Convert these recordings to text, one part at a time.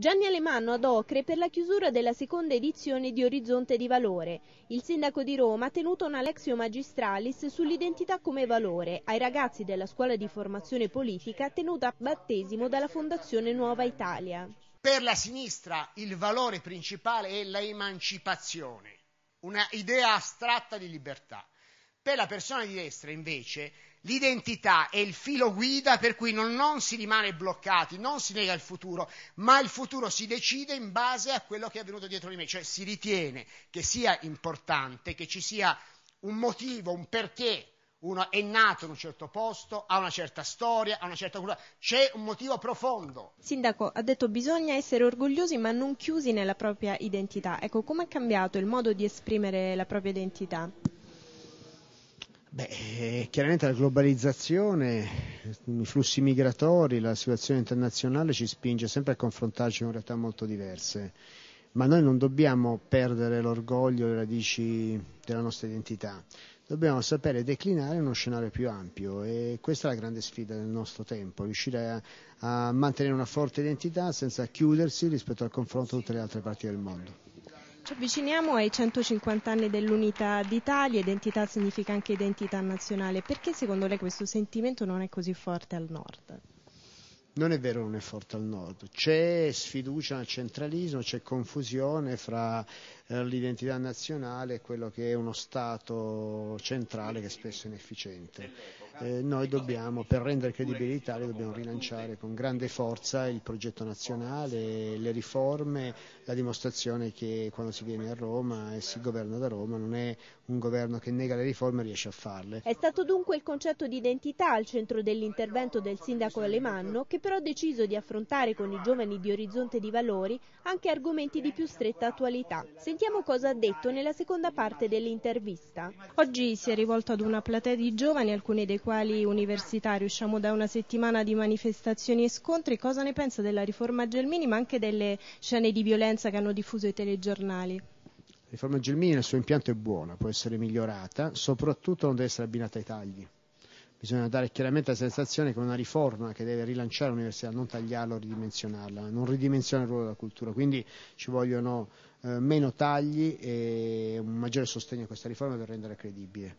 Gianni Alemanno ad Ocre per la chiusura della seconda edizione di Orizzonte di Valore. Il sindaco di Roma ha tenuto una lexio magistralis sull'identità come valore ai ragazzi della scuola di formazione politica tenuta a battesimo dalla Fondazione Nuova Italia. Per la sinistra il valore principale è l'emancipazione, una idea astratta di libertà. Per la persona di destra invece l'identità è il filo guida per cui non si rimane bloccati, non si nega il futuro, ma il futuro si decide in base a quello che è avvenuto dietro di me, cioè si ritiene che sia importante, che ci sia un motivo, un perché uno è nato in un certo posto, ha una certa storia, ha una certa cultura, c'è un motivo profondo. Il sindaco ha detto che bisogna essere orgogliosi ma non chiusi nella propria identità. Ecco, come è cambiato il modo di esprimere la propria identità? Beh, chiaramente la globalizzazione, i flussi migratori, la situazione internazionale ci spinge sempre a confrontarci con realtà molto diverse, ma noi non dobbiamo perdere l'orgoglio e le radici della nostra identità, dobbiamo sapere declinare uno scenario più ampio e questa è la grande sfida del nostro tempo, riuscire a mantenere una forte identità senza chiudersi rispetto al confronto con tutte le altre parti del mondo. Ci avviciniamo ai 150 anni dell'Unità d'Italia, identità significa anche identità nazionale. Perché secondo lei questo sentimento non è così forte al nord? Non è vero, non è forte al nord. C'è sfiducia al centralismo, c'è confusione fra l'identità nazionale e quello che è uno Stato centrale che è spesso inefficiente. Noi dobbiamo, per rendere credibilità, dobbiamo rilanciare con grande forza il progetto nazionale, le riforme, la dimostrazione che quando si viene a Roma e si governa da Roma non è un governo che nega le riforme e riesce a farle. È stato dunque il concetto di identità al centro dell'intervento del sindaco Alemanno, che però ha deciso di affrontare con i giovani di Orizzonte di Valori anche argomenti di più stretta attualità. Sentiamo cosa ha detto nella seconda parte dell'intervista. Oggi si è rivolto ad una platea di giovani, alcuni dei quali universitari. Usciamo da una settimana di manifestazioni e scontri. Cosa ne pensa della riforma Gelmini, ma anche delle scene di violenza che hanno diffuso i telegiornali? La riforma Gelmini nel suo impianto è buona, può essere migliorata, soprattutto non deve essere abbinata ai tagli. Bisogna dare chiaramente la sensazione che è una riforma che deve rilanciare l'università, non tagliarla o ridimensionarla, non ridimensiona il ruolo della cultura, quindi ci vogliono meno tagli e un maggiore sostegno a questa riforma per renderla credibile.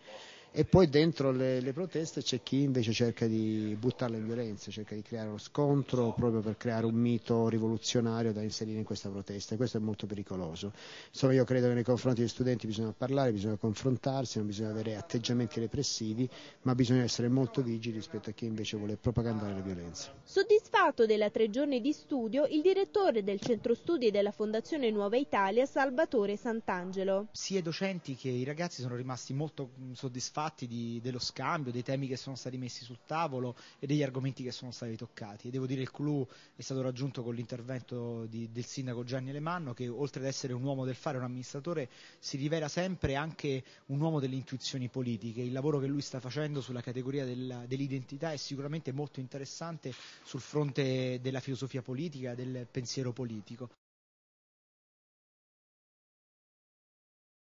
E poi dentro le proteste c'è chi invece cerca di buttarla in violenza, cerca di creare uno scontro proprio per creare un mito rivoluzionario da inserire in questa protesta, e questo è molto pericoloso. Insomma, io credo che nei confronti degli studenti bisogna parlare, bisogna confrontarsi, non bisogna avere atteggiamenti repressivi, ma bisogna essere molto vigili rispetto a chi invece vuole propagandare la violenza. Soddisfatto della 3 giorni di studio, il direttore del centro studi della Fondazione Nuova Italia, Salvatore Sant'Angelo. Sia i docenti che i ragazzi sono rimasti molto soddisfatti dello scambio, dei temi che sono stati messi sul tavolo e degli argomenti che sono stati toccati. E devo dire il clou è stato raggiunto con l'intervento del sindaco Gianni Alemanno, che oltre ad essere un uomo del fare, un amministratore, si rivela sempre anche un uomo delle intuizioni politiche. Il lavoro che lui sta facendo sulla categoria dell'identità è sicuramente molto interessante sul fronte della filosofia politica, del pensiero politico.